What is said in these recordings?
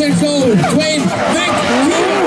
and goal. Dwayne McKeever.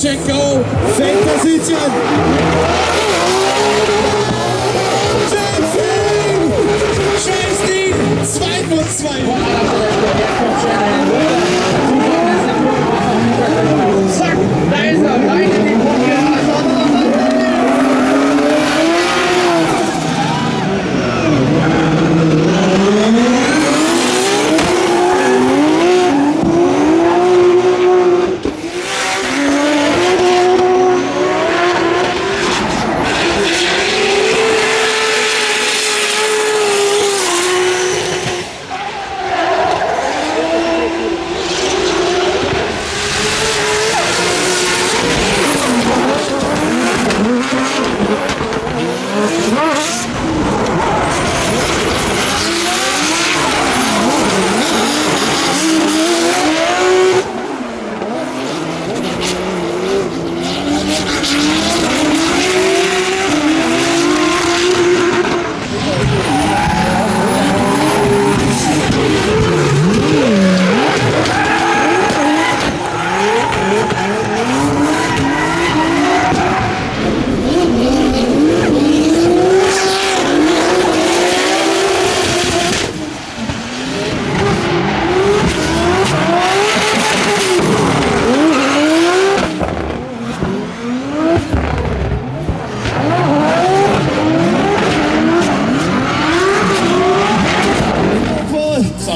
Check go, fake position. James Dean, 2 von 2. Zack, da ist er, rein in den Punkt.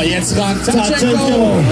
Jetzt ran, Tatschenko!